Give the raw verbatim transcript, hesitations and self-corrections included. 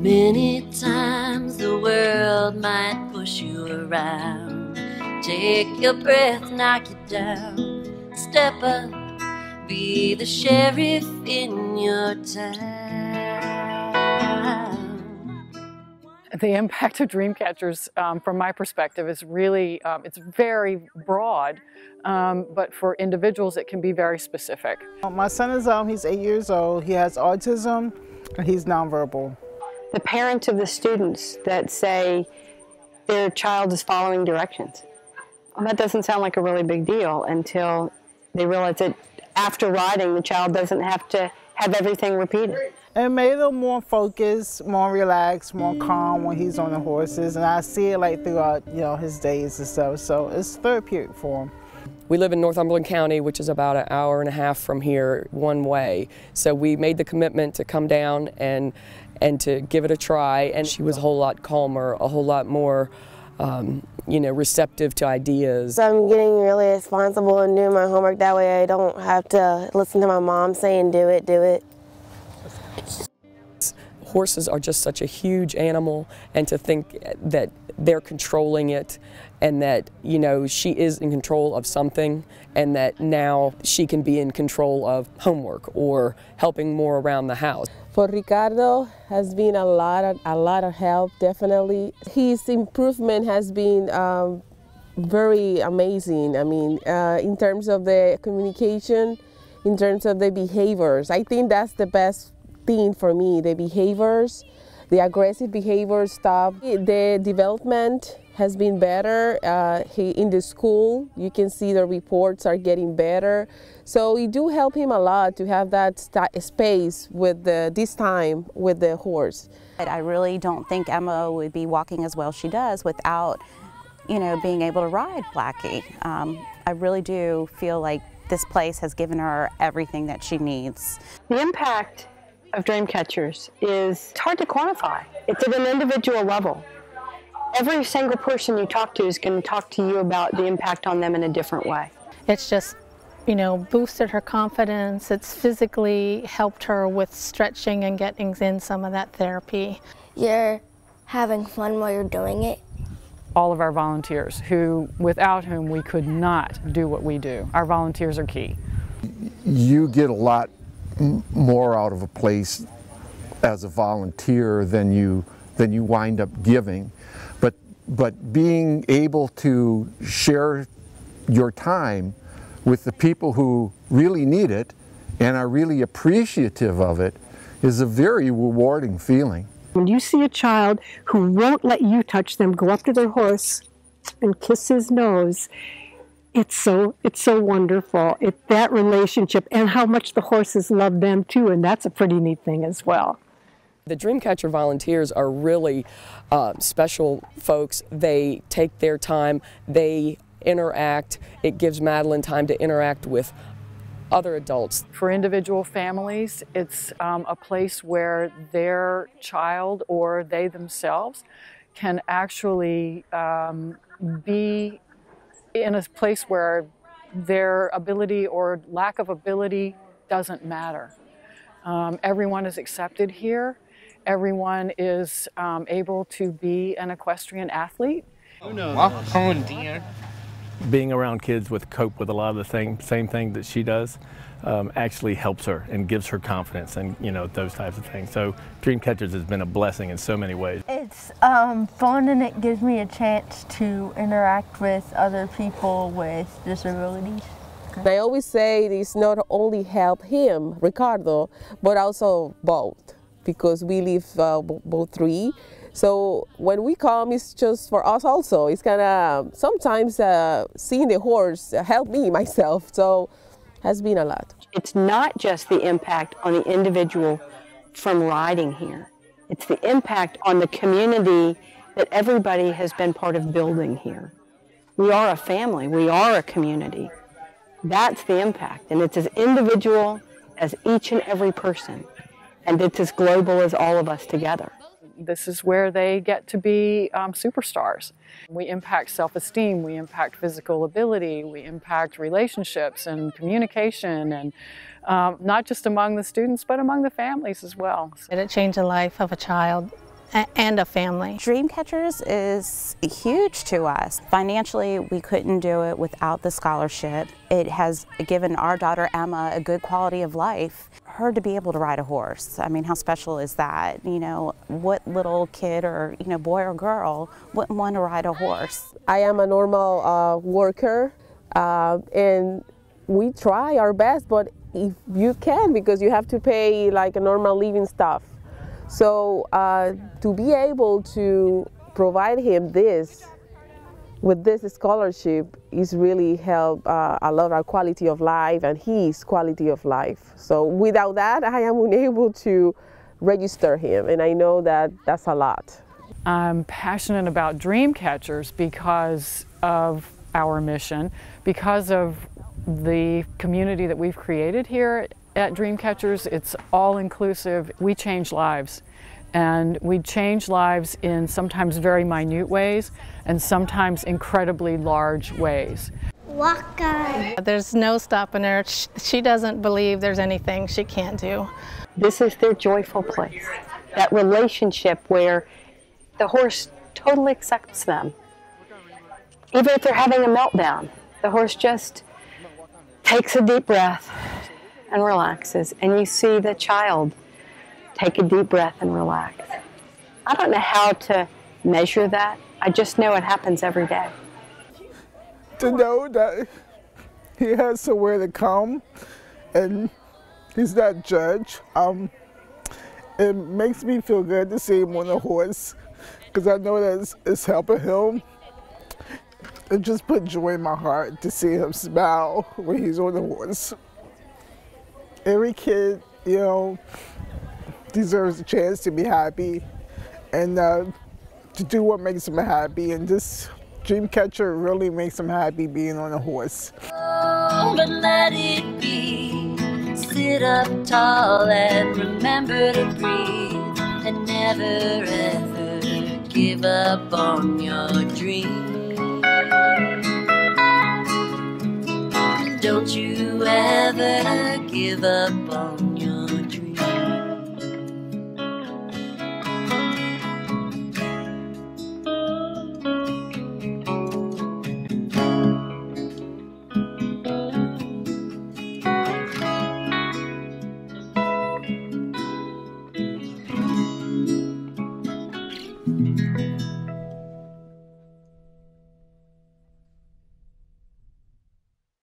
Many times the world might push you around, take your breath, knock you down. Step up, be the sheriff in your town. The impact of Dream Catchers, um, from my perspective, is really, um, it's very broad, um, but for individuals it can be very specific. My son is, um, he's eight years old, he has autism, and he's nonverbal. The parents of the students that say their child is following directions. Well, that doesn't sound like a really big deal until they realize that after riding, the child doesn't have to have everything repeated. It made him more focused, more relaxed, more calm when he's on the horses, and I see it like throughout, you know, his days and stuff, so it's therapeutic for him. We live in Northumberland County, which is about an hour and a half from here one way. So we made the commitment to come down and and to give it a try. And she was a whole lot calmer, a whole lot more, um, you know, receptive to ideas. I'm getting really responsible and doing my homework. That way I don't have to listen to my mom saying, do it, do it. Horses are just such a huge animal, and to think that they're controlling it, and that, you know, she is in control of something, and that now she can be in control of homework or helping more around the house. For Ricardo has been a lot of, a lot of help, definitely. His improvement has been um, very amazing. I mean, uh, in terms of the communication, in terms of the behaviors, I think that's the best thing for me, the behaviors. The aggressive behavior stopped. The development has been better. Uh, he, in the school, you can see the reports are getting better. So it do help him a lot to have that space with the, this time with the horse. I really don't think Emma would be walking as well as she does without, you know, being able to ride Blackie. Um, I really do feel like this place has given her everything that she needs. The impact of Dream Catchers is, it's hard to quantify. It's at an individual level. Every single person you talk to is going to talk to you about the impact on them in a different way. It's just, you know, boosted her confidence. It's physically helped her with stretching and getting in some of that therapy. You're having fun while you're doing it. All of our volunteers, who without whom we could not do what we do. Our volunteers are key. You get a lot more out of a place as a volunteer than you than you wind up giving, but but being able to share your time with the people who really need it and are really appreciative of it is a very rewarding feeling. When you see a child who won't let you touch them go up to their horse and kiss his nose, It's so, it's so wonderful, it, that relationship, and how much the horses love them too, and that's a pretty neat thing as well. The Dream Catcher volunteers are really uh, special folks. They take their time, they interact. It gives Madeline time to interact with other adults. For individual families, it's um, a place where their child or they themselves can actually um, be in a place where their ability or lack of ability doesn't matter. Um, everyone is accepted here. Everyone is um, able to be an equestrian athlete. Oh, no. Walk on, dear. Being around kids with cope with a lot of the same, same thing that she does um, actually helps her and gives her confidence and, you know, those types of things. So Dream Catchers has been a blessing in so many ways. It's um, fun, and it gives me a chance to interact with other people with disabilities. I always say this not only help him, Ricardo, but also both, because we live uh, both three. So when we come, it's just for us also. It's kind of sometimes uh, seeing the horse help me myself. So has been a lot. It's not just the impact on the individual from riding here. It's the impact on the community that everybody has been part of building here. We are a family. We are a community. That's the impact, and it's as individual as each and every person, and it's as global as all of us together. This is where they get to be um, superstars. We impact self-esteem, we impact physical ability, we impact relationships and communication, and um, not just among the students, but among the families as well. Did it change the life of a child and a family. Dream Catchers is huge to us. Financially, we couldn't do it without the scholarship. It has given our daughter Emma a good quality of life. Her to be able to ride a horse, I mean, how special is that? You know, what little kid or, you know, boy or girl wouldn't want to ride a horse? I am a normal uh, worker uh, and we try our best, but if you can, because you have to pay like a normal living stuff. So uh, to be able to provide him this, with this scholarship, is really helped uh, a lot our quality of life and his quality of life. So without that, I am unable to register him, and I know that that's a lot. I'm passionate about Dream Catchers because of our mission, because of the community that we've created here at Dream Catchers. It's all-inclusive. We change lives, and we change lives in sometimes very minute ways and sometimes incredibly large ways. Walk on. There's no stopping her. She doesn't believe there's anything she can't do. This is their joyful place, that relationship where the horse totally accepts them. Even if they're having a meltdown, the horse just takes a deep breath and relaxes, and you see the child take a deep breath and relax. I don't know how to measure that. I just know it happens every day. To know that he has somewhere to come and he's not judged, um, it makes me feel good to see him on a horse, because I know that it's, it's helping him. It just put joy in my heart to see him smile when he's on the horse. Every kid, you know, deserves a chance to be happy and uh, to do what makes them happy. And this Dream Catcher really makes them happy being on a horse. Oh, but let it be. Sit up tall and remember to breathe. And never ever give up on your dream. Don't you ever give up on